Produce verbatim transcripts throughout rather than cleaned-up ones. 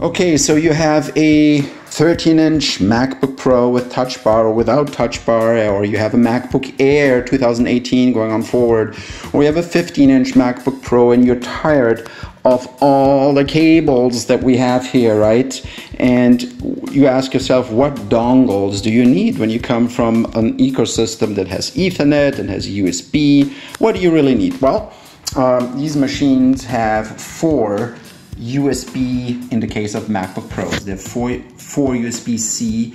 Okay, so you have a thirteen inch MacBook Pro with touch bar or without touch bar, or you have a MacBook Air two thousand eighteen going on forward, or you have a fifteen inch MacBook Pro and you're tired of all the cables that we have here, right? And you ask yourself, what dongles do you need when you come from an ecosystem that has Ethernet and has U S B? What do you really need? Well, um, these machines have four U S B, in the case of MacBook Pros, they have four, four U S B C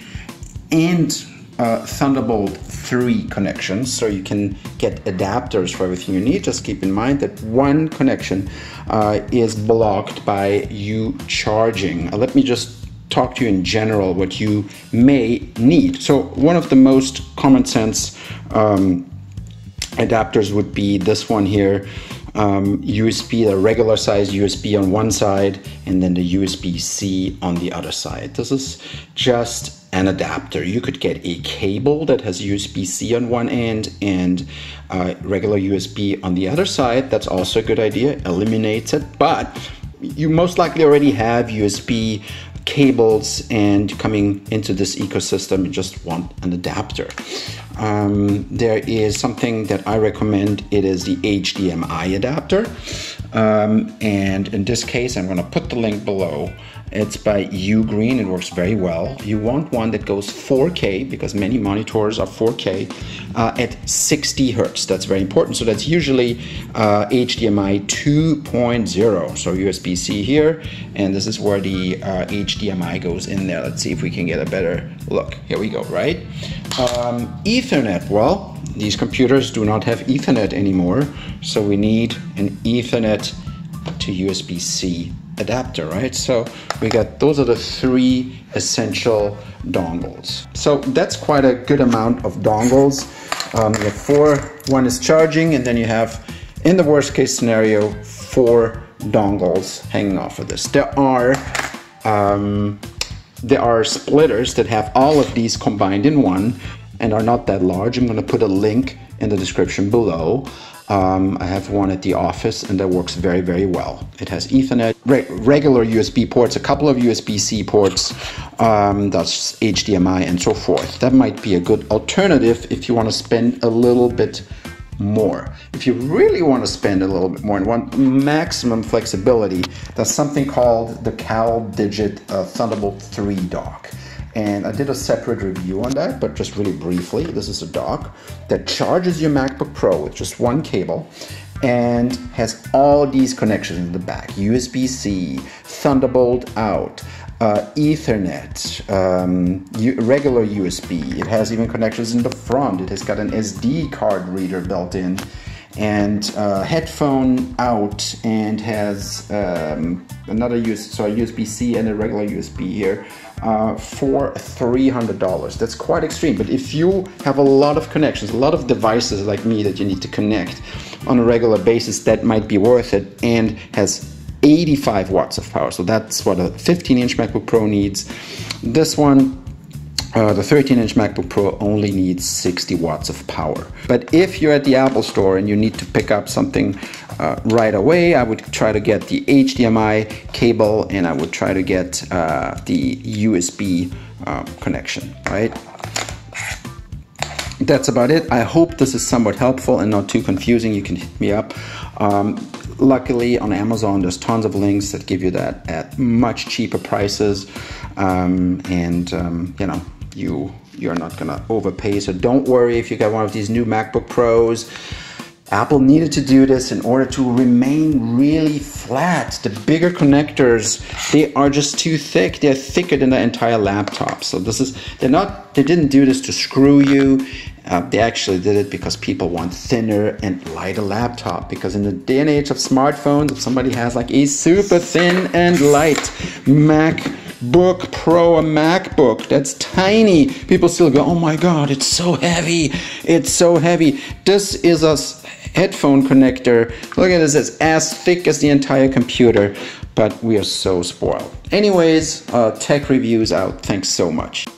and uh, Thunderbolt three connections, so you can get adapters for everything you need. Just keep in mind that one connection uh, is blocked by you charging. Uh, let me just talk to you in general what you may need. So one of the most common sense um, adapters would be this one here. Um, U S B, the regular size U S B on one side, and then the U S B C on the other side. This is just an adapter. You could get a cable that has U S B C on one end and uh, regular U S B on the other side. That's also a good idea, eliminates it, but you most likely already have U S B cables, and coming into this ecosystem you just want an adapter. Um, there is something that I recommend. It is the H D M I adapter. Um, and in this case, I'm going to put the link below. It's by Ugreen. It works very well. You want one that goes four K because many monitors are four K uh, at sixty hertz. That's very important. So that's usually uh, H D M I two point oh. So U S B C here, and this is where the uh, H D M I goes in there. Let's see if we can get a better look. Here we go, right? Um, Ethernet. Well, these computers do not have Ethernet anymore, so we need an Ethernet to U S B C adapter, right? So we got, those are the three essential dongles. So that's quite a good amount of dongles. Um, you have four, one is charging, and then you have, in the worst case scenario, four dongles hanging off of this. There are um, there are splitters that have all of these combined in one and are not that large. I'm going to put a link in the description below. Um, I have one at the office and that works very, very well. It has Ethernet, re regular U S B ports, a couple of U S B C ports, um, that's H D M I and so forth. That might be a good alternative if you want to spend a little bit more. If you really want to spend a little bit more and want maximum flexibility, that's something called the CalDigit uh, Thunderbolt three dock. And I did a separate review on that, but just really briefly, this is a dock that charges your MacBook Pro with just one cable and has all these connections in the back. U S B C, Thunderbolt out, uh, Ethernet, um, regular U S B. It has even connections in the front. It has got an S D card reader built in, and uh, headphone out, and has um, another U S B, so a U S B C and a regular U S B here uh, for three hundred dollars. That's quite extreme, but if you have a lot of connections, a lot of devices like me that you need to connect on a regular basis, that might be worth it, and has eighty-five watts of power. So that's what a fifteen inch MacBook Pro needs. This one, Uh, the thirteen inch MacBook Pro, only needs sixty watts of power. But if you're at the Apple store and you need to pick up something uh, right away, I would try to get the H D M I cable, and I would try to get uh, the U S B uh, connection, right? That's about it. I hope this is somewhat helpful and not too confusing. You can hit me up. Um, Luckily on Amazon, there's tons of links that give you that at much cheaper prices. Um, and um, you know, you, you're not gonna overpay. So don't worry if you got one of these new MacBook Pros. Apple needed to do this in order to remain really flat. The bigger connectors, they are just too thick. They're thicker than the entire laptop. So this is, they're not, they didn't do this to screw you. Uh, they actually did it because people want thinner and lighter laptop, because in the day and age of smartphones, if somebody has like a super thin and light MacBook Pro, a MacBook that's tiny, people still go, oh my God, it's so heavy. It's so heavy. This is a headphone connector. Look at this, it's as thick as the entire computer, but we are so spoiled. Anyways, uh, tech reviews out. Thanks so much.